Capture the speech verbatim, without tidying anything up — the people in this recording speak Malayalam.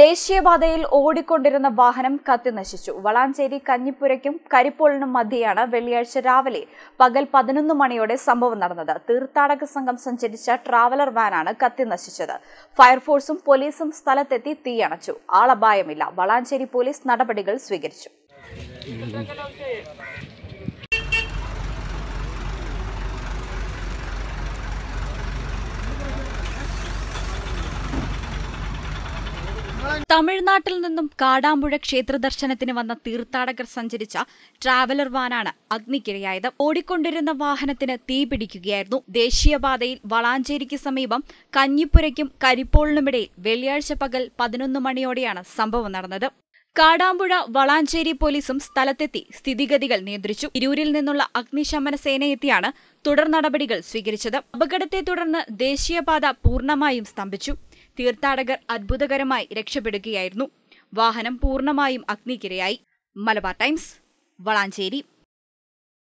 ദേശീയപാതയിൽ ഓടിക്കൊണ്ടിരുന്ന വാഹനം കത്തിനശിച്ചു. വളാഞ്ചേരി കഞ്ഞിപ്പുരയ്ക്കും കരിപ്പോളിനും മധ്യയാണ് വെള്ളിയാഴ്ച രാവിലെ പകൽ പതിനൊന്ന് മണിയോടെ സംഭവം നടന്നത്. തീർത്ഥാടക സംഘം സഞ്ചരിച്ച ട്രാവലർ വാനാണ് കത്തിനശിച്ചത്. ഫയർഫോഴ്സും പോലീസും സ്ഥലത്തെത്തി തീയണച്ചു. ആളപായമില്ല. വളാഞ്ചേരി പോലീസ് നടപടികൾ സ്വീകരിച്ചു. തമിഴ്നാട്ടിൽ നിന്നും കാടാമ്പുഴ ക്ഷേത്ര ദർശനത്തിന് വന്ന തീർത്ഥാടകർ സഞ്ചരിച്ച ട്രാവലർ വാനാണ് അഗ്നിക്കിരയായത്. ഓടിക്കൊണ്ടിരുന്ന വാഹനത്തിന് തീ പിടിക്കുകയായിരുന്നു. ദേശീയപാതയിൽ വളാഞ്ചേരിക്ക് സമീപം കഞ്ഞിപ്പുരയ്ക്കും കരിപ്പോളിനുമിടയിൽ വെള്ളിയാഴ്ച പകൽ പതിനൊന്ന് മണിയോടെയാണ് സംഭവം നടന്നത്. കാടാമ്പുഴ വളാഞ്ചേരി പോലീസും സ്ഥലത്തെത്തി സ്ഥിതിഗതികൾ നിയന്ത്രിച്ചു. തിരൂരിൽ നിന്നുള്ള അഗ്നിശമന സേനയെത്തിയാണ് തുടർ നടപടികൾ സ്വീകരിച്ചത്. അപകടത്തെ തുടർന്ന് ദേശീയപാത പൂർണ്ണമായും സ്തംഭിച്ചു. തീർത്ഥാടകർ അത്ഭുതകരമായി രക്ഷപ്പെടുകയായിരുന്നു. വാഹനം പൂർണ്ണമായും അഗ്നിക്കിരയായി. മലബാർ ടൈംസ്, വളാഞ്ചേരി.